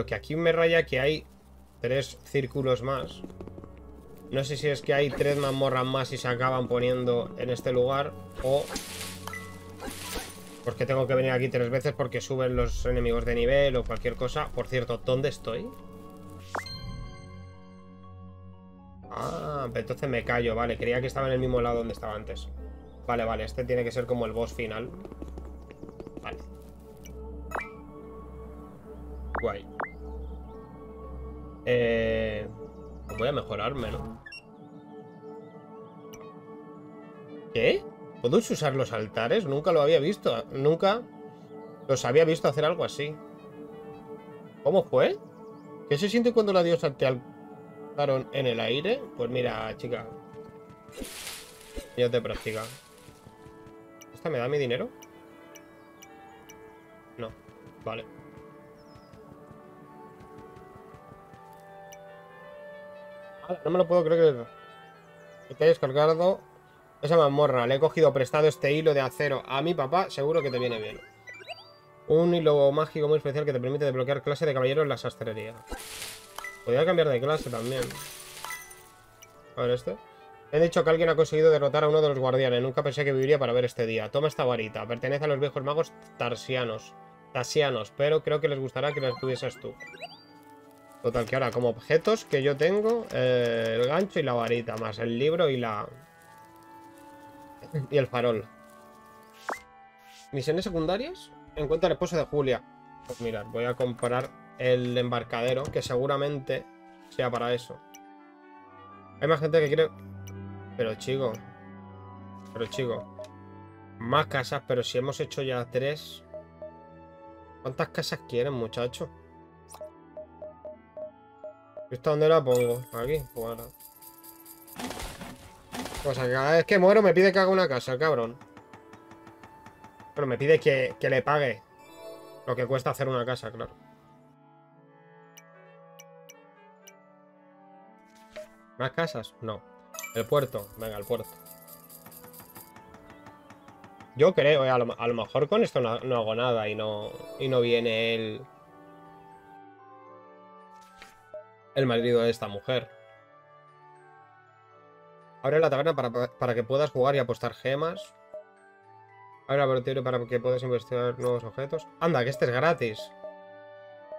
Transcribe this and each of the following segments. Lo que aquí me raya que hay 3 círculos más. No sé si es que hay 3 mazmorras más y se acaban poniendo en este lugar, o porque tengo que venir aquí 3 veces porque suben los enemigos de nivel o cualquier cosa. Por cierto, ¿dónde estoy? Ah, pero entonces me callo, vale. Creía que estaba en el mismo lado donde estaba antes. Vale, vale, este tiene que ser como el boss final. Vale. Guay. Voy a mejorarme, ¿no? ¿Qué? ¿Puedo usar los altares? Nunca lo había visto. Nunca los había visto hacer algo así. ¿Cómo fue? ¿Qué se siente cuando la diosa te alzaron en el aire? Pues mira, chica, ya te practica. ¿Esta me da mi dinero? No. Vale. No me lo puedo creer que te hayas cargado esa mazmorra. Le he cogido prestado este hilo de acero a mi papá. Seguro que te viene bien. Un hilo mágico muy especial que te permite desbloquear clase de caballero en la sastrería. Podría cambiar de clase también. A ver este. He dicho que alguien ha conseguido derrotar a uno de los guardianes. Nunca pensé que viviría para ver este día. Toma esta varita. Pertenece a los viejos magos Tarsianos. Pero creo que les gustará que las tuvieses tú. Total, que ahora como objetos que yo tengo, el gancho y la varita, más el libro y la... y el farol. ¿Misiones secundarias? Encuentra el esposo de Julia. Pues mirad, voy a comprar el embarcadero, que seguramente sea para eso. Hay más gente que quiere... Pero chico. Más casas, pero si hemos hecho ya 3... ¿Cuántas casas quieren, muchachos? ¿Esta dónde la pongo? Aquí, bueno. O sea, cada vez que muero me pide que haga una casa, el cabrón. Pero me pide que le pague lo que cuesta hacer una casa, claro. ¿Más casas? No. El puerto. Venga, el puerto. Yo creo, a lo mejor con esto no hago nada y no viene el... el marido de esta mujer. Abre la taberna para que puedas jugar y apostar gemas. Abre el laboratorio para que puedas investigar nuevos objetos. Anda, que este es gratis.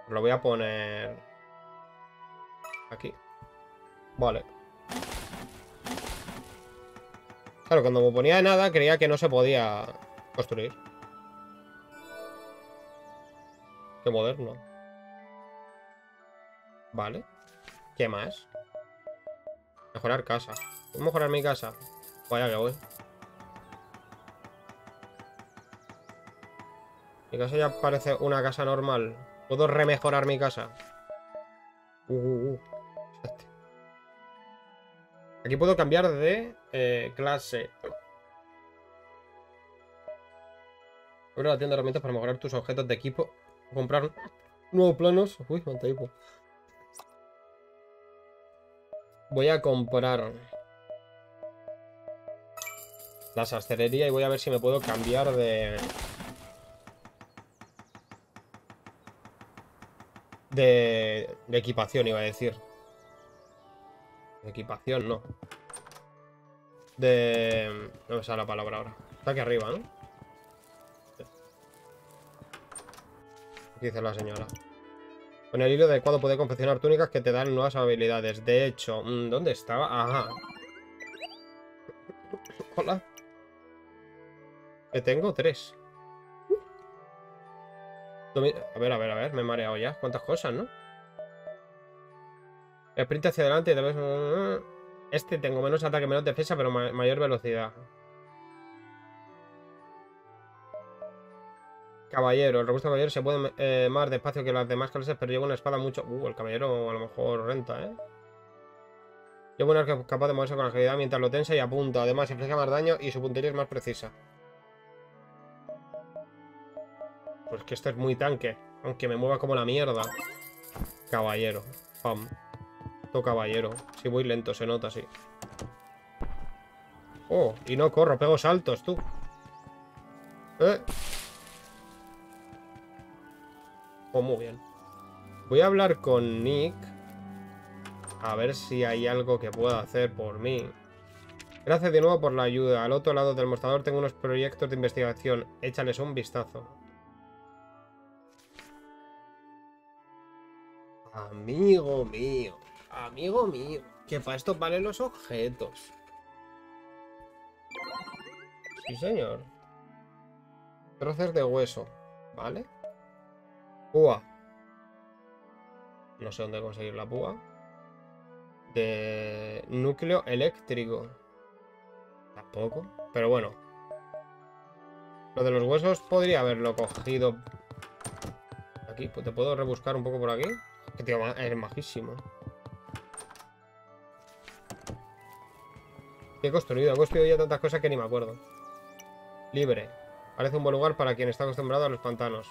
Lo voy a poner aquí. Vale. Claro, cuando me ponía de nada creía que no se podía construir. Qué moderno. Vale. ¿Qué más? Mejorar casa. ¿Puedo mejorar mi casa? Vaya que voy. Mi casa ya parece una casa normal. ¿Puedo remejorar mi casa? Aquí puedo cambiar de clase. Abre la tienda de herramientas para mejorar tus objetos de equipo. Comprar nuevos planos. Uy, cuánto hipo. Voy a comprar la sastrería y voy a ver si me puedo cambiar de equipación, iba a decir. De equipación, no. De... no me sale la palabra ahora. Está aquí arriba, ¿no? Aquí dice la señora. Con el hilo adecuado puede confeccionar túnicas que te dan nuevas habilidades. De hecho, ¿dónde estaba? Ajá. Hola. Que tengo 3. A ver. Me he mareado ya. ¿Cuántas cosas, no? Sprint hacia adelante y tal vez... Este tengo menos ataque, menos defensa, pero mayor velocidad. Caballero, el robusto caballero se puede más despacio que las demás clases, pero lleva una espada mucho... el caballero a lo mejor renta, ¿eh? Lleva un arco capaz de moverse con agilidad mientras lo tensa y apunta. Además, inflige más daño y su puntería es más precisa. Pues que este es muy tanque, aunque me mueva como la mierda. Caballero. Pam. Todo caballero. Si voy lento, se nota, sí. Oh, y no corro, pego saltos, tú. Pues muy bien. Voy a hablar con Nick. A ver si hay algo que pueda hacer por mí. Gracias de nuevo por la ayuda. Al otro lado del mostrador tengo unos proyectos de investigación. Échales un vistazo. Amigo mío. Amigo mío. Que para esto valen los objetos. Sí, señor. Trozos de hueso. ¿Vale? Púa. No sé dónde conseguir la púa. De núcleo eléctrico. Tampoco. Pero bueno. Lo de los huesos podría haberlo cogido. Aquí. Pues te puedo rebuscar un poco por aquí. Que tío, es majísimo. ¿Qué he construido? He construido ya tantas cosas que ni me acuerdo. Libre. Parece un buen lugar para quien está acostumbrado a los pantanos.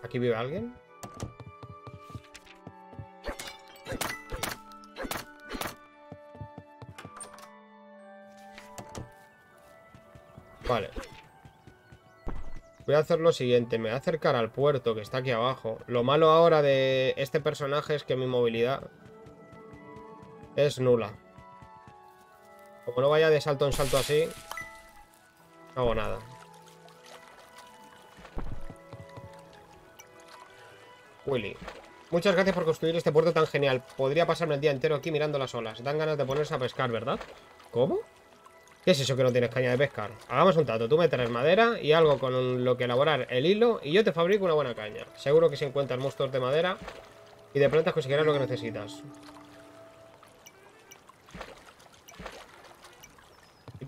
¿Aquí vive alguien? Vale. Voy a hacer lo siguiente. Me voy a acercar al puerto que está aquí abajo. Lo malo ahora de este personaje es que mi movilidad es nula. Como no vaya de salto en salto así, no hago nada. Willy. Muchas gracias por construir este puerto tan genial. Podría pasarme el día entero aquí mirando las olas. Dan ganas de ponerse a pescar, ¿verdad? ¿Cómo? ¿Qué es eso que no tienes caña de pescar? Hagamos un trato. Tú me traes madera y algo con lo que elaborar el hilo y yo te fabrico una buena caña. Seguro que si encuentras monstruos de madera y de plantas conseguirás lo que necesitas.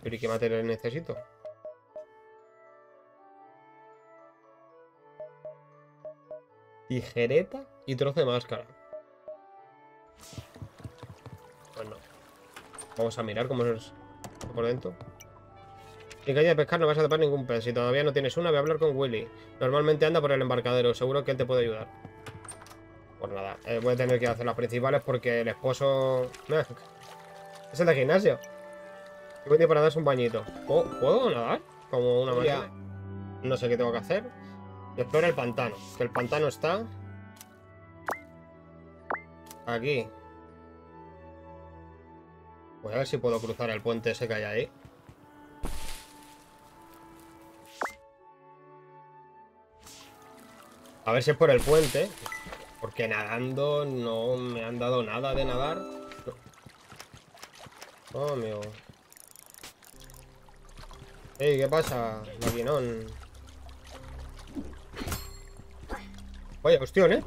¿Pero y qué material necesito? Tijereta y trozo de máscara. Bueno, vamos a mirar cómo es por dentro. Sin caña de pescar no vas a tapar ningún pez. Si todavía no tienes una, voy a hablar con Willy. Normalmente anda por el embarcadero. Seguro que él te puede ayudar. Pues nada, voy a tener que hacer las principales porque el esposo... es el de gimnasio. Tengo tiempo para darse un bañito. ¿Puedo nadar? Como una máquina. No sé qué tengo que hacer. Explora el pantano. Que el pantano está... aquí. Voy a ver si puedo cruzar el puente ese que hay ahí. A ver si es por el puente. Porque nadando no me han dado nada de nadar. Oh, amigo. Ey, ¿qué pasa? Maquinón. Vaya cuestión, ¿eh?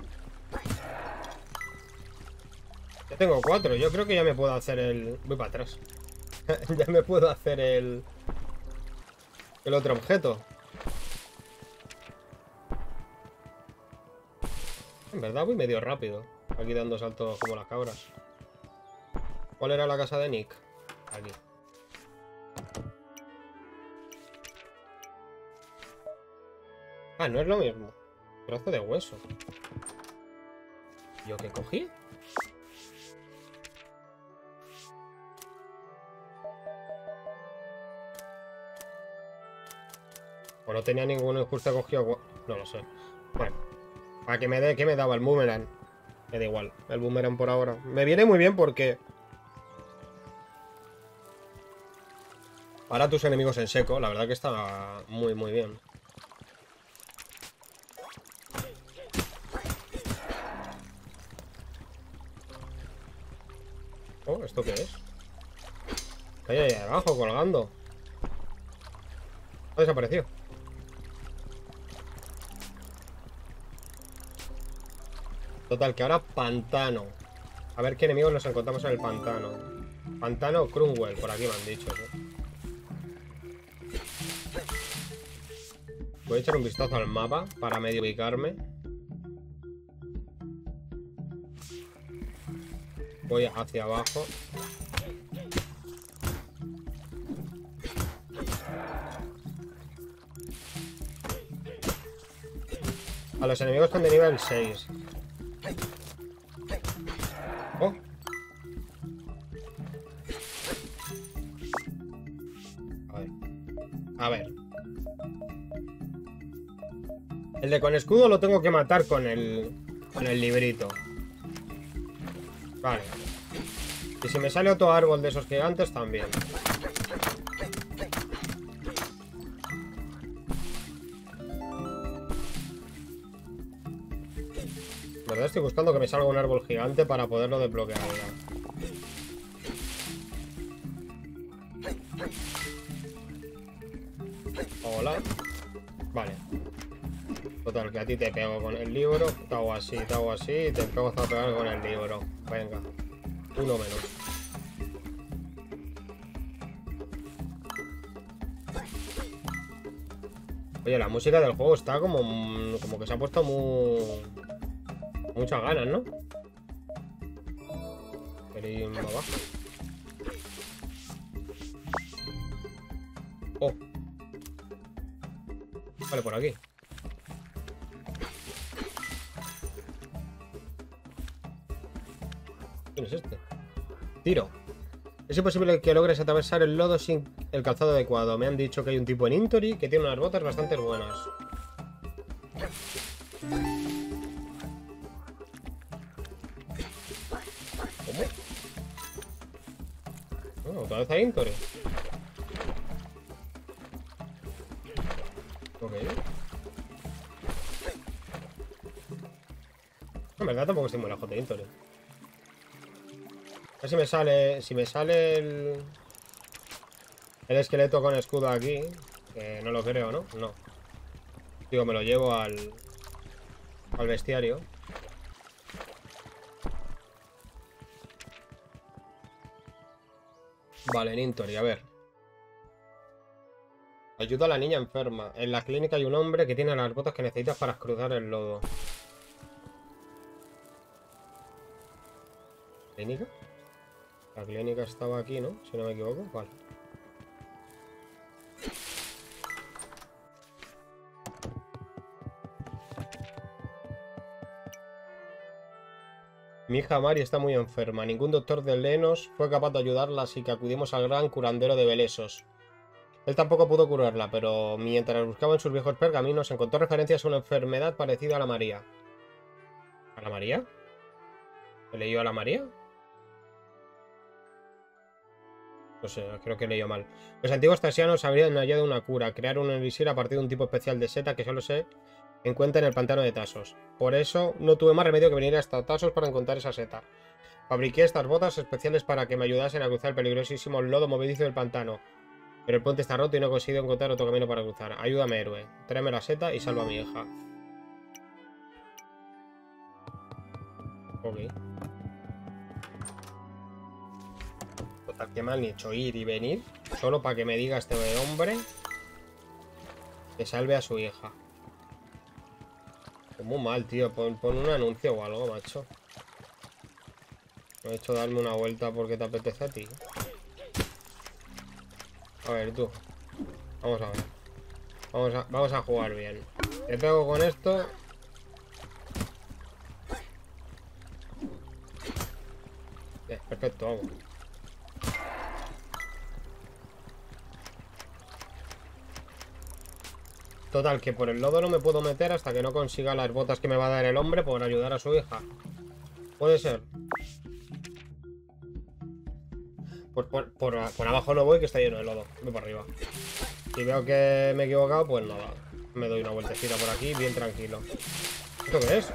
Ya tengo 4. Yo creo que ya me puedo hacer el... voy para atrás. Ya me puedo hacer el... el otro objeto. En verdad voy medio rápido. Aquí dando saltos como las cabras. ¿Cuál era la casa de Nick? Aquí. Ah, no es lo mismo. Trozo de hueso. ¿Yo qué cogí? O no tenía ninguno justo cogido. No lo sé. Bueno. ¿Para que me dé? ¿Qué me daba? El boomerang. Me da igual. El boomerang por ahora. Me viene muy bien porque... para tus enemigos en seco. La verdad que está muy, muy bien. Oh, ¿esto qué es? Está ahí abajo, colgando. Ha desaparecido. Total, que ahora pantano. A ver qué enemigos nos encontramos en el pantano. Pantano Crumwell, por aquí me han dicho. Voy a echar un vistazo al mapa para medio ubicarme. Voy hacia abajo. A los enemigos están de nivel 6. Oh. A ver. El de con escudo lo tengo que matar con el librito. Vale. Y si me sale otro árbol de esos gigantes también. La verdad estoy buscando que me salga un árbol gigante para poderlo desbloquear ahora. Hola. Vale. Total, que a ti te pego con el libro. Te hago así y te pego hasta pegar con el libro. Venga. Uno menos. Oye, la música del juego está como que se ha puesto muchas ganas, ¿no? Pero más abajo. Oh. Vale, por aquí. ¿Quién es este? Tiro. Es imposible que logres atravesar el lodo sin el calzado adecuado. Me han dicho que hay un tipo en Intori que tiene unas botas bastante buenas. ¿Cómo? Otra vez a Intori. En verdad tampoco estoy muy lejos de Intori. A ver si me sale. Si me sale el esqueleto con escudo aquí. Que no lo creo, ¿no? No. Digo, me lo llevo al bestiario. Vale, en Intori, a ver. Ayuda a la niña enferma. En la clínica hay un hombre que tiene las botas que necesitas para cruzar el lodo. ¿Clínica? La clínica estaba aquí, ¿no? Si no me equivoco. Vale. Mi hija Mari está muy enferma. Ningún doctor de Lenos fue capaz de ayudarla, así que acudimos al gran curandero de Belesos. Él tampoco pudo curarla, pero mientras buscaba en sus viejos pergaminos encontró referencias a una enfermedad parecida a la María. ¿A la María? ¿He leído a la María? No sé, creo que he leído mal. Los antiguos tarsianos habrían hallado una cura, crearon un elixir a partir de un tipo especial de seta que solo se encuentra en el pantano de Tasos. Por eso no tuve más remedio que venir hasta Tasos para encontrar esa seta. Fabriqué estas botas especiales para que me ayudasen a cruzar el peligrosísimo lodo movedizo del pantano. Pero el puente está roto y no he conseguido encontrar otro camino para cruzar. Ayúdame, héroe. Tráeme la seta y salva a mi hija. Ok. Total, que me han hecho ir y venir. Solo para que me diga este hombre que salve a su hija. Es muy mal, tío. Pon un anuncio o algo, macho. No he hecho darme una vuelta porque te apetece a ti. A ver, tú. Vamos a ver. Vamos a jugar bien. Te pego con esto. Perfecto, vamos. Total, que por el lodo no me puedo meter hasta que no consiga las botas que me va a dar el hombre por ayudar a su hija. Puede ser. Por abajo no voy, que está lleno de lodo. Voy por arriba. Si veo que me he equivocado, pues nada. Me doy una vueltecita por aquí, bien tranquilo. ¿Esto qué es?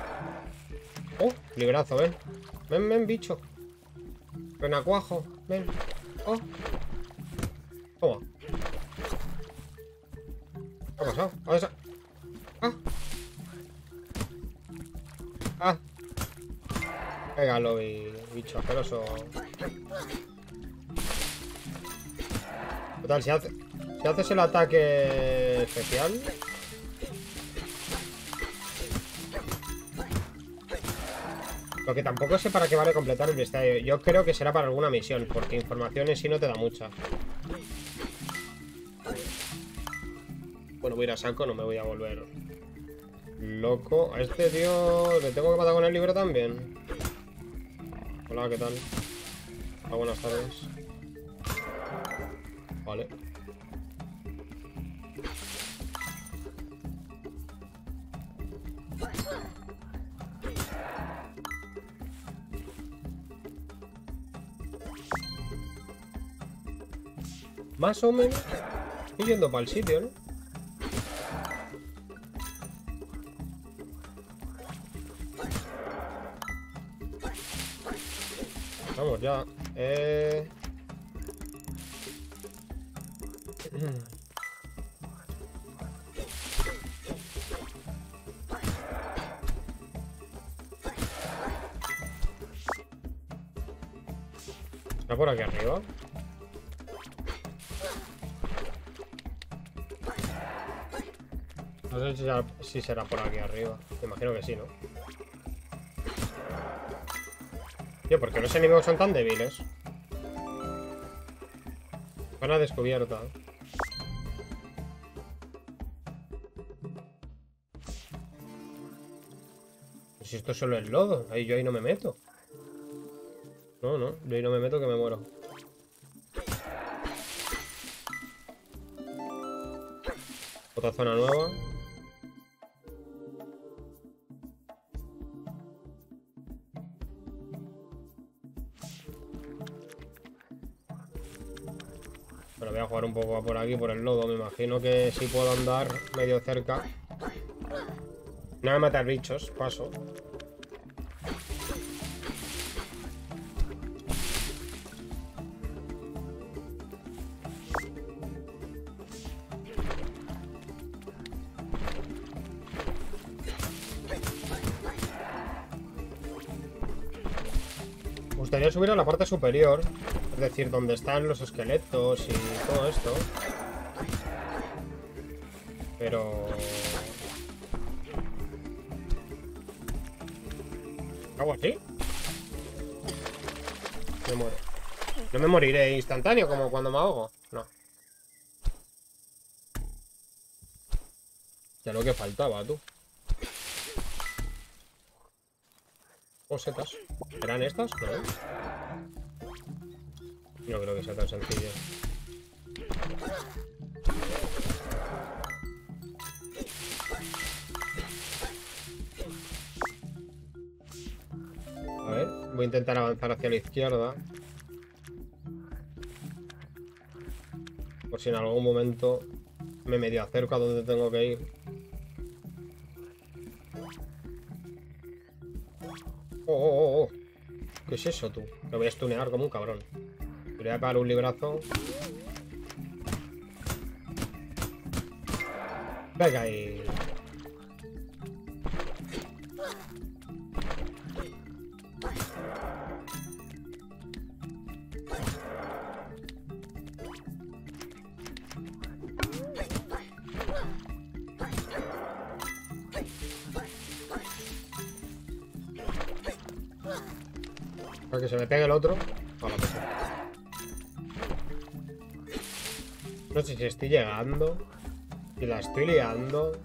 Oh, librazo, ven. Ven, ven, bicho. Renacuajo, ven. Oh. Toma. ¿Qué ha pasado? Ah. Ah. Pégalo, bicho asqueroso. Total, si haces el ataque especial. Lo que tampoco sé para qué vale completar el bestiario. Yo creo que será para alguna misión, porque información en sí no te da mucha. Bueno, voy a ir a saco, no me voy a volver loco. A este tío le tengo que matar con el libro también. Hola, ¿qué tal? Ah, buenas tardes. Vale. Más o menos. Estoy yendo para el sitio, ¿no? Vamos ya. Está por aquí arriba. No sé si será por aquí arriba. Me imagino que sí, ¿no? Tío, ¿por qué los enemigos son tan débiles? Van a descubierta. Si esto solo es lodo, ahí yo ahí no me meto. No, yo ahí no me meto que me muero. Otra zona nueva. Bueno, voy a jugar un poco por aquí, por el lodo. Me imagino que sí puedo andar medio cerca. Nada de matar bichos, paso. Me gustaría subir a la parte superior. Es decir, donde están los esqueletos y todo esto. Pero... ¿hago así? Me muero. No me moriré instantáneo como cuando me ahogo. No. Ya lo que faltaba, tú. Setas. ¿Eran estas? No. No creo que sea tan sencillo. A ver, voy a intentar avanzar hacia la izquierda. Por si en algún momento me medio acerco a donde tengo que ir. Oh. ¿Qué es eso, tú? Lo voy a stunear como un cabrón. Le voy a pegar un librazo. Venga ahí. Para que se me pegue el otro. Para la cosa. No sé si estoy llegando. Y la estoy liando.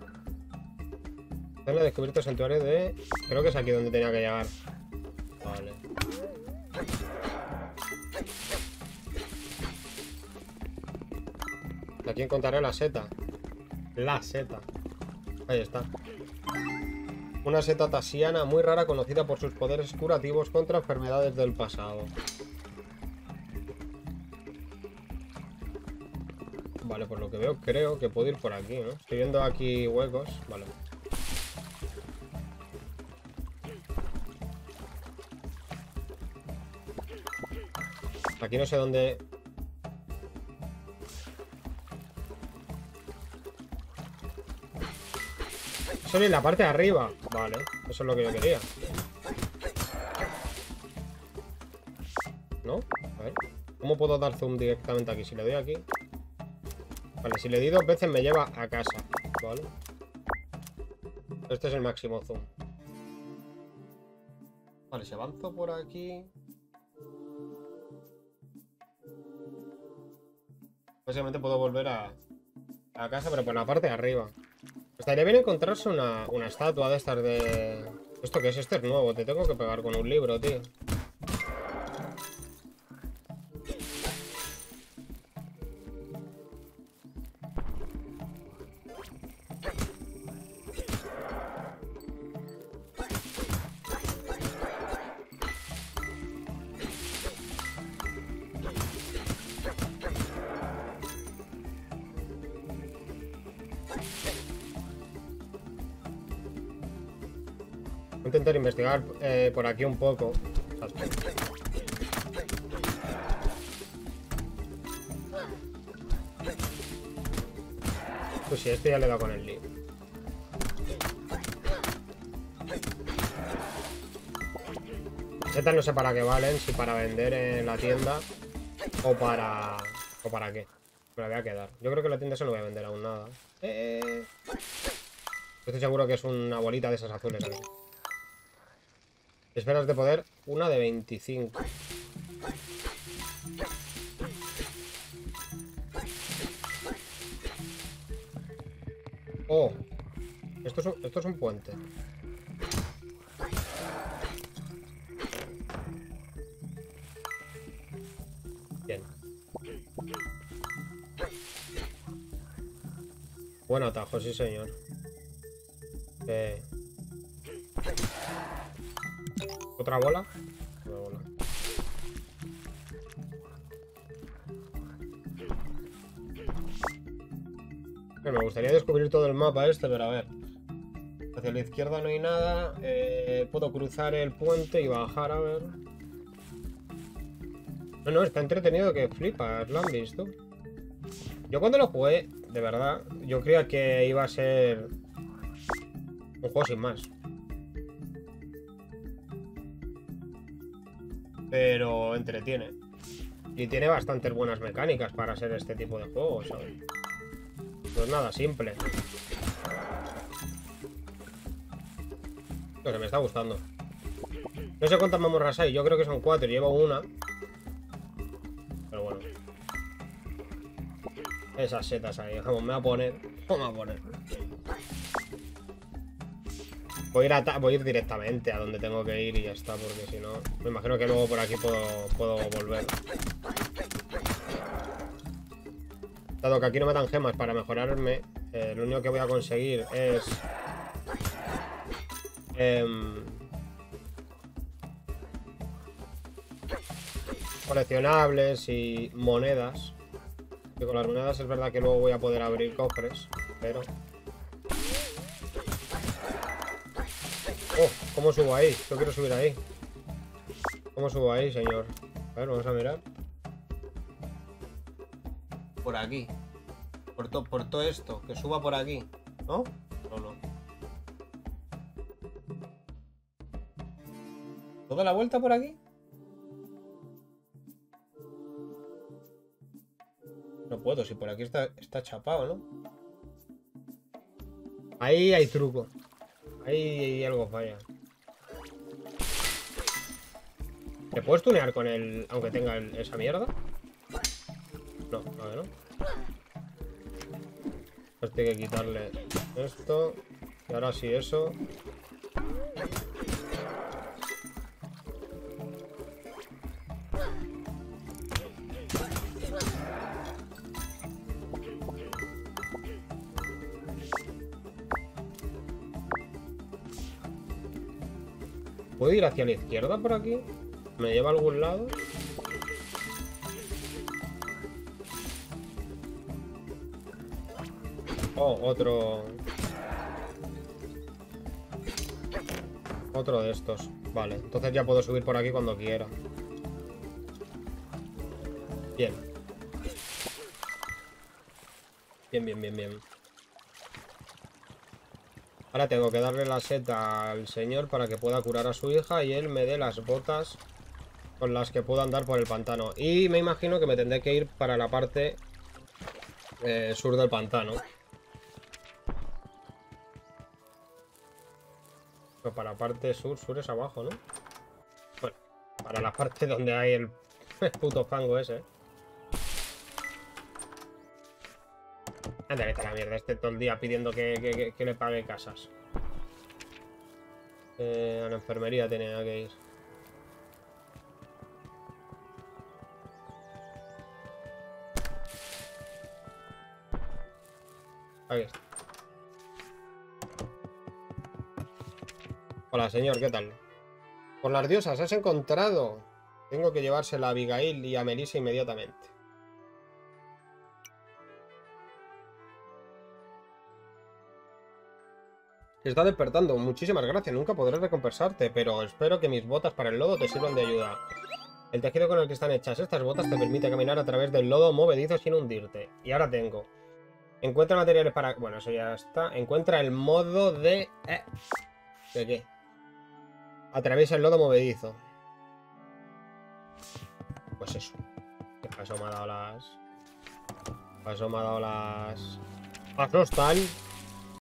Voy a descubrir el santuario de... Creo que es aquí donde tenía que llegar. Vale. Aquí encontraré la seta. La seta. Ahí está. Una seta tarsiana muy rara conocida por sus poderes curativos contra enfermedades del pasado. Vale, por lo que veo, creo que puedo ir por aquí, ¿no? Estoy viendo aquí huecos. Vale. Aquí no sé dónde... Solo en la parte de arriba. Vale, eso es lo que yo quería. ¿No? A ver. ¿Cómo puedo dar zoom directamente aquí? Si le doy aquí... Vale, si le di 2 veces me lleva a casa, ¿vale? Este es el máximo zoom. Vale, si avanzo por aquí... Básicamente puedo volver a casa, pero por la parte de arriba. Estaría bien encontrarse una estatua de estas de... ¿Esto qué es? Este es nuevo, te tengo que pegar con un libro, tío. Voy a intentar investigar por aquí un poco. Pues si este ya le da con el libro. Estas no sé para qué valen, si para vender en la tienda o para... ¿O para qué? Me la voy a quedar. Yo creo que la tienda se no voy a vender aún nada. Estoy seguro que es una bolita de esas azules aquí. Esferas de poder, una de 25. Oh, esto es un puente. Bien. Buen atajo, sí señor. ¿Otra bola? Una bola. Me gustaría descubrir todo el mapa este, pero a ver. Hacia la izquierda no hay nada. Puedo cruzar el puente y bajar, a ver. No, no, está entretenido que flipas, ¿lo han visto? Yo cuando lo jugué, de verdad, yo creía que iba a ser un juego sin más. Pero entretiene. Y tiene bastantes buenas mecánicas para ser este tipo de juegos, ¿sabes? No es nada simple. Pero me está gustando. No sé cuántas mazmorras hay, yo creo que son 4 y llevo una. Pero bueno. Esas setas ahí, vamos, me voy a poner. ¿Cómo me voy a poner? Voy a ir directamente a donde tengo que ir y ya está, porque si no... Me imagino que luego por aquí puedo volver. Dado que aquí no me dan gemas para mejorarme, lo único que voy a conseguir es... coleccionables y monedas. Que con las monedas es verdad que luego voy a poder abrir cofres, pero... Oh, ¿cómo subo ahí? Yo quiero subir ahí. ¿Cómo subo ahí, señor? A ver, vamos a mirar. Por aquí. Por todo esto. Que suba por aquí. ¿No? No, no. ¿Toda la vuelta por aquí? No puedo, si por aquí está chapado, ¿no? Ahí hay truco. Ahí algo falla. ¿Te puedes tunear con el... aunque tenga esa mierda? No, a ver, ¿no? Pues tengo que quitarle esto. Y ahora sí eso. ¿Puedo ir hacia la izquierda por aquí? ¿Me lleva a algún lado? Oh, otro de estos. Vale, entonces ya puedo subir por aquí cuando quiera. Bien. Bien. Ahora tengo que darle la seta al señor para que pueda curar a su hija y él me dé las botas con las que puedo andar por el pantano. Y me imagino que me tendré que ir para la parte sur del pantano. Pero para la parte sur es abajo, ¿no? Bueno, para la parte donde hay el puto fango ese. Anda, vete a la mierda, este todo el día pidiendo que le pague casas. A la enfermería tenía que ir. Ahí está. Hola, señor, ¿qué tal? Por las diosas, ¿has encontrado? Tengo que llevársela a Abigail y a Melissa inmediatamente. Está despertando. Muchísimas gracias. Nunca podré recompensarte, pero espero que mis botas para el lodo te sirvan de ayuda. El tejido con el que están hechas estas botas te permite caminar a través del lodo movedizo sin hundirte. Y ahora tengo. Encuentra materiales para... Bueno, eso ya está. Encuentra el modo de... ¿De qué? Atraviesa el lodo movedizo. Pues eso. ¿Qué pasó? Me ha dado las... Paso, me ha dado las... Pasos, tal...